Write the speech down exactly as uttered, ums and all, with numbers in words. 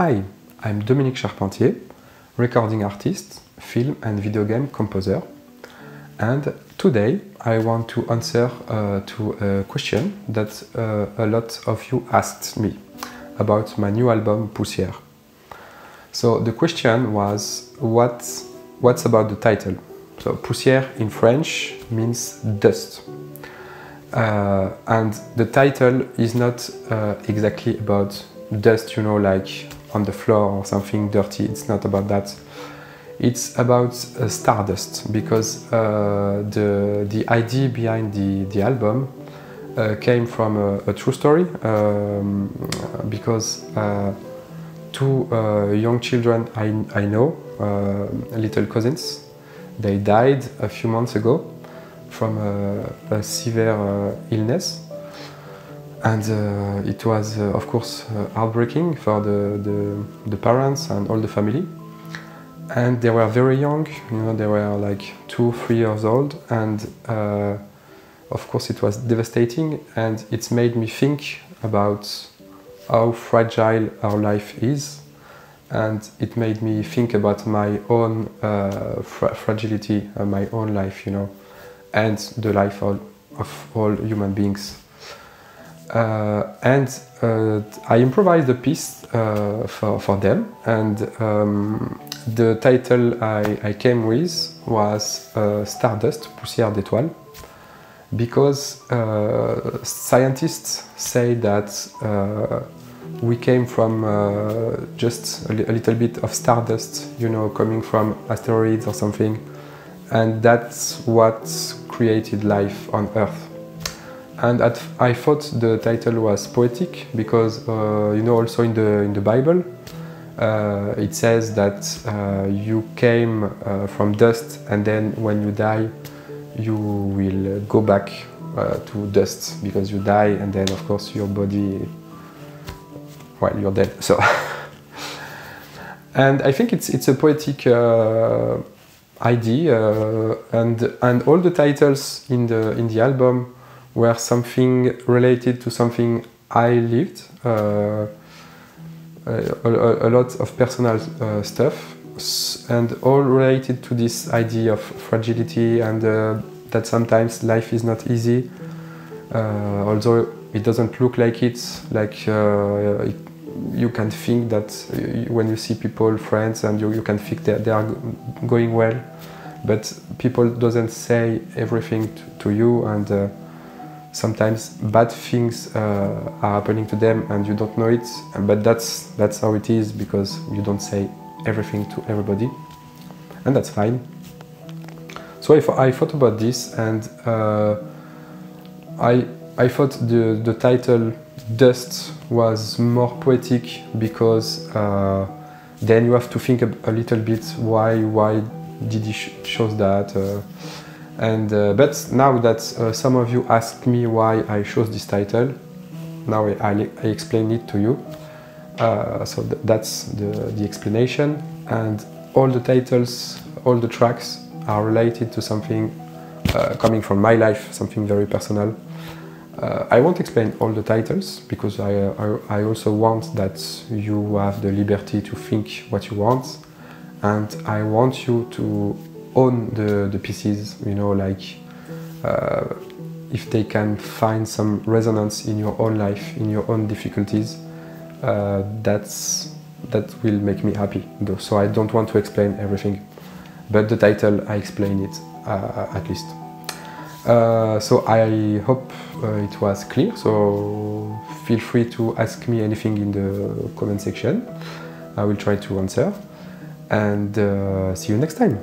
Hi, I'm Dominique Charpentier, recording artist, film and video game composer. And today I want to answer uh, to a question that uh, a lot of you asked me about my new album Poussière. So the question was, what, what's about the title? So Poussière in French means dust. Uh, and the title is not uh, exactly about dust, you know, like on the floor or something dirty. It's not about that. It's about uh, stardust, because uh, the the idea behind the the album uh, came from a, a true story. Um, because uh, two uh, young children I I know, uh, little cousins, they died a few months ago from a, a severe uh, illness. And uh, it was, uh, of course, uh, heartbreaking for the, the, the parents and all the family. And they were very young, you know, they were like two, three years old. And uh, of course, it was devastating. And it's made me think about how fragile our life is. And it made me think about my own uh, fra fragility, uh, my own life, you know, and the life of, of all human beings. Uh, and uh, I improvised a piece uh, for, for them, and um, the title I, I came with was uh, Stardust, Poussière d'Étoile, because uh, scientists say that uh, we came from uh, just a, li a little bit of stardust, you know, coming from asteroids or something, and that's what created life on Earth. And at, I thought the title was poetic because, uh, you know, also in the, in the Bible, uh, it says that uh, you came uh, from dust, and then when you die, you will go back uh, to dust, because you die and then, of course, your body, well, you're dead. So, and I think it's, it's a poetic uh, idea, uh, and, and all the titles in the, in the album were something related to something I lived, uh, a, a, a lot of personal uh, stuff, and all related to this idea of fragility and uh, that sometimes life is not easy, uh, although it doesn't look like it. Like uh, it, you can think that when you see people, friends, and you, you can think that they are going well, but people doesn't say everything to, to you, and uh, sometimes bad things uh, are happening to them and you don't know it, but that's that's how it is, because you don't say everything to everybody, and that's fine. So if I thought about this, and uh, I I thought the the title Dust was more poetic, because uh, then you have to think a, a little bit why why did he sh chose that. Uh, And, uh, but now that uh, some of you asked me why I chose this title, now I, I, I explain it to you. Uh, so th that's the, the explanation. And all the titles, all the tracks are related to something uh, coming from my life, something very personal. Uh, I won't explain all the titles, because I, I, I also want that you have the liberty to think what you want. And I want you to own the, the pieces, you know, like uh, if they can find some resonance in your own life, in your own difficulties, uh, that's that will make me happy. So I don't want to explain everything, but the title I explain it uh, at least. Uh, so I hope uh, it was clear. So feel free to ask me anything in the comment section. I will try to answer. And uh, see you next time.